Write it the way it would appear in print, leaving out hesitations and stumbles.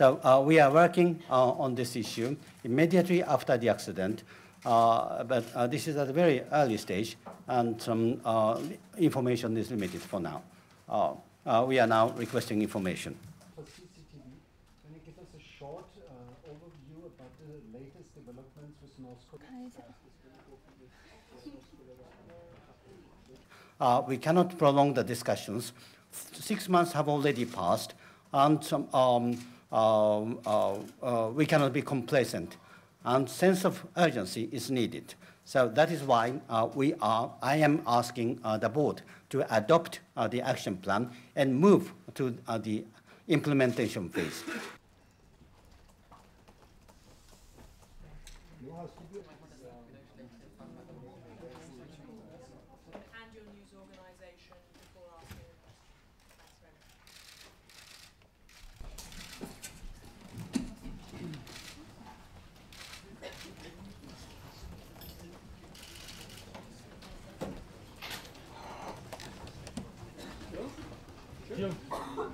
So we are working on this issue immediately after the accident, but this is at a very early stage, and information is limited for now. We are now requesting information. For CCTV, can you give us a short overview about the latest developments with North Korea? We cannot prolong the discussions. 6 months have already passed, and we cannot be complacent. And sense of urgency is needed. So that is why I am asking the board to adopt the action plan and move to the implementation phase. Thank you.